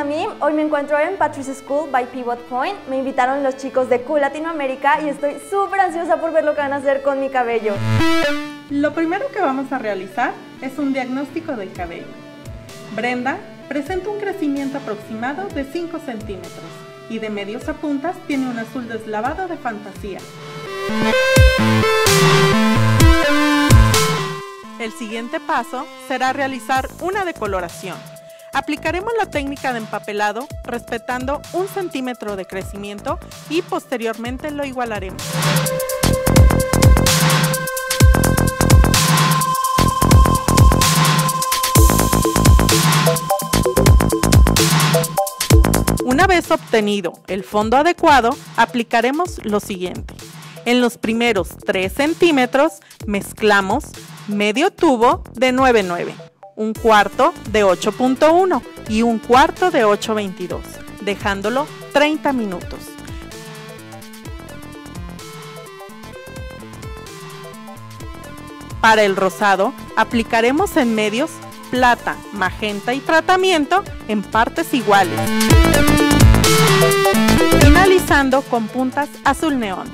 a mí. Hoy me encuentro en Patrick's School by Pivot Point. Me invitaron los chicos de Kuul Latinoamérica y estoy súper ansiosa por ver lo que van a hacer con mi cabello. Lo primero que vamos a realizar es un diagnóstico del cabello. Brenda presenta un crecimiento aproximado de 5 centímetros y de medios a puntas tiene un azul deslavado de fantasía. El siguiente paso será realizar una decoloración. Aplicaremos la técnica de empapelado respetando 1 centímetro de crecimiento y posteriormente lo igualaremos. Una vez obtenido el fondo adecuado, aplicaremos lo siguiente. En los primeros 3 centímetros mezclamos medio tubo de 9,9, un cuarto de 8,1 y un cuarto de 8,22, dejándolo 30 minutos. Para el rosado aplicaremos en medios plata, magenta y tratamiento en partes iguales, finalizando con puntas azul neón.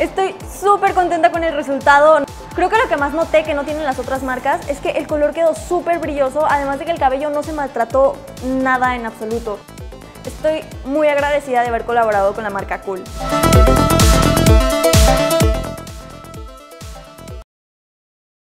Estoy súper contenta con el resultado. Creo que lo que más noté que no tienen las otras marcas es que el color quedó súper brilloso, además de que el cabello no se maltrató nada en absoluto. Estoy muy agradecida de haber colaborado con la marca Kuul.